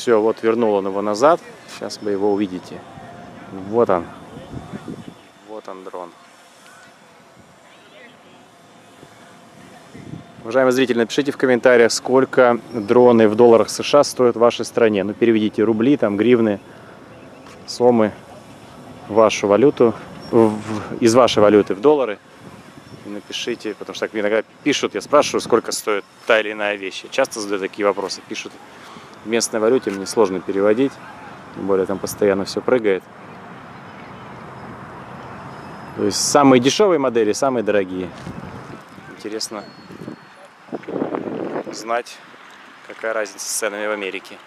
Все, вот вернул он его назад. Сейчас вы его увидите. Вот он. Вот он дрон. Уважаемые зрители, напишите в комментариях, сколько дроны в долларах США стоят в вашей стране. Ну, переведите рубли, там, гривны, сомы, вашу валюту, из вашей валюты в доллары. И напишите, потому что так иногда пишут, я спрашиваю, сколько стоит та или иная вещь. Я часто задаю такие вопросы, пишут в местной валюте, мне сложно переводить, тем более там постоянно все прыгает. То есть самые дешевые модели, самые дорогие. Интересно знать, какая разница с ценами в Америке.